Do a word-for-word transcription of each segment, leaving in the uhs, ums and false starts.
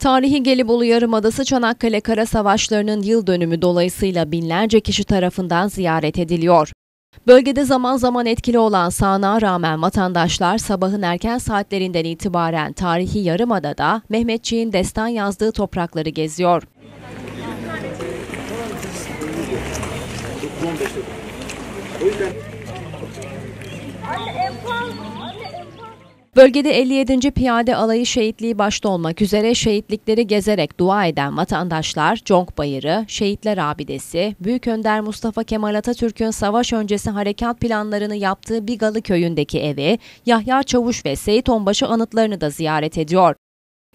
Tarihi Gelibolu Yarımadası Çanakkale Kara Savaşları'nın yıl dönümü dolayısıyla binlerce kişi tarafından ziyaret ediliyor. Bölgede zaman zaman etkili olan sağanağa rağmen vatandaşlar sabahın erken saatlerinden itibaren tarihi Yarımada'da Mehmetçik'in destan yazdığı toprakları geziyor. Bölgede elli yedinci Piyade Alayı şehitliği başta olmak üzere şehitlikleri gezerek dua eden vatandaşlar, Conkbayırı, Şehitler Abidesi, Büyük Önder Mustafa Kemal Atatürk'ün savaş öncesi harekat planlarını yaptığı Bigalı köyündeki evi, Yahya Çavuş ve Seyit Onbaşı anıtlarını da ziyaret ediyor.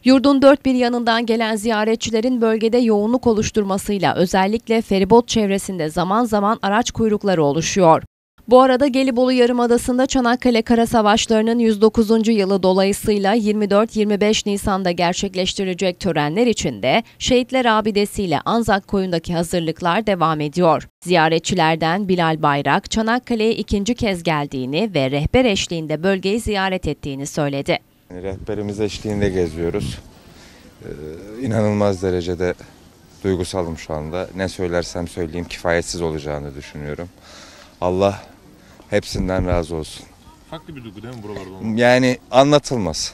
Yurdun dört bir yanından gelen ziyaretçilerin bölgede yoğunluk oluşturmasıyla özellikle feribot çevresinde zaman zaman araç kuyrukları oluşuyor. Bu arada Gelibolu Yarımadası'nda Çanakkale Kara Savaşları'nın yüz dokuzuncu yılı dolayısıyla yirmi dört yirmi beş Nisan'da gerçekleştirilecek törenler için de Şehitler Abidesi ile Anzak Koyun'daki hazırlıklar devam ediyor. Ziyaretçilerden Bilal Bayrak, Çanakkale'ye ikinci kez geldiğini ve rehber eşliğinde bölgeyi ziyaret ettiğini söyledi. Rehberimiz eşliğinde geziyoruz. Ee, inanılmaz derecede duygusalım şu anda. Ne söylersem söyleyeyim kifayetsiz olacağını düşünüyorum. Allah hepsinden razı olsun. Farklı bir duygu değil mi buralarda olmak? Yani anlatılmaz.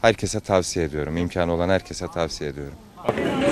Herkese tavsiye ediyorum. İmkanı olan herkese tavsiye ediyorum.